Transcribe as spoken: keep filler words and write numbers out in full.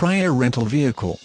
prior rental vehicle.